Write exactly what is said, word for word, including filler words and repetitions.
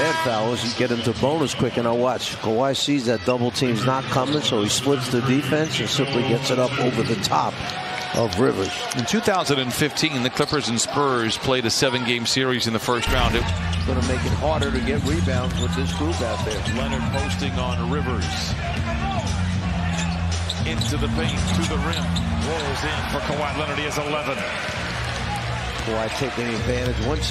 bad foul is you get into bonus quick, and I'll watch. Kawhi sees that double team's not coming, so he splits the defense and simply gets it up over the top of Rivers. In two thousand fifteen, the Clippers and Spurs played a seven-game series in the first round. It's going to make it harder to get rebounds with this group out there. Leonard posting on Rivers. Into the paint, to the rim. Rolls in for Kawhi Leonard. He has eleven. Kawhi taking advantage once.